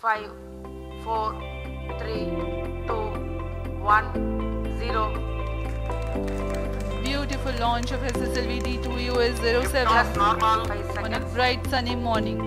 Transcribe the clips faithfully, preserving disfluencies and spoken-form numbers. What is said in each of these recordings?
five, four, three, two, one, zero. Beautiful launch of S S L V D two E O S zero seven on a bright sunny morning.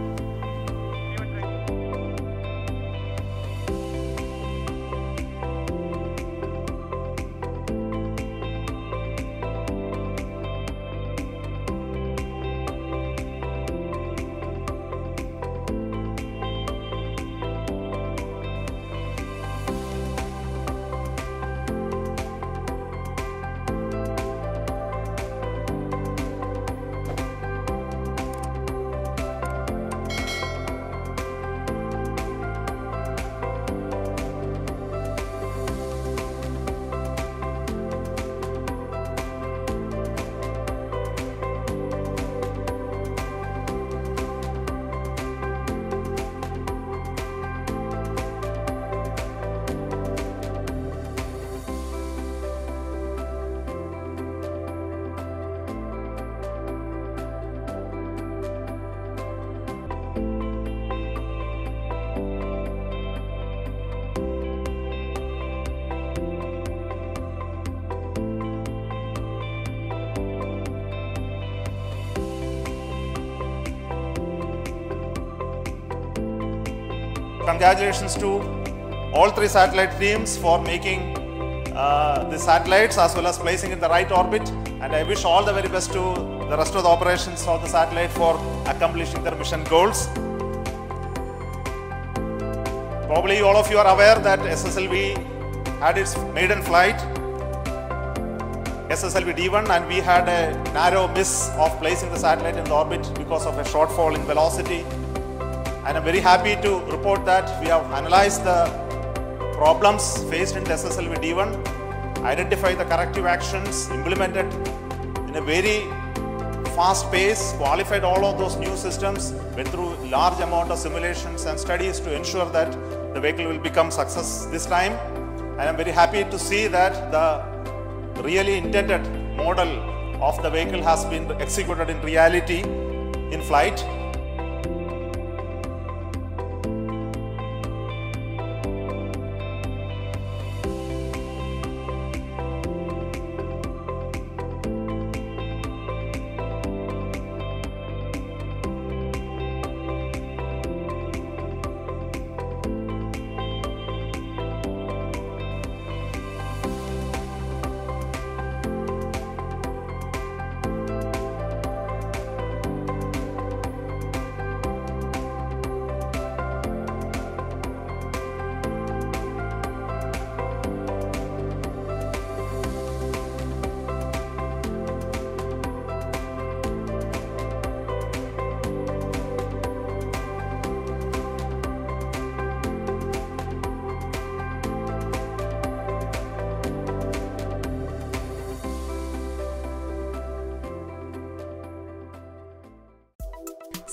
Congratulations to all three satellite teams for making uh, the satellites as well as placing it in the right orbit, and I wish all the very best to the rest of the operations of the satellite for accomplishing their mission goals. Probably all of you are aware that S S L V had its maiden flight, S S L V D one, and we had a narrow miss of placing the satellite in the orbit because of a shortfall in velocity. And I'm very happy to report that we have analyzed the problems faced in S S L V D one, identified the corrective actions, implemented in a very fast pace, qualified all of those new systems, went through large amount of simulations and studies to ensure that the vehicle will become success this time. And I'm very happy to see that the really intended model of the vehicle has been executed in reality in flight.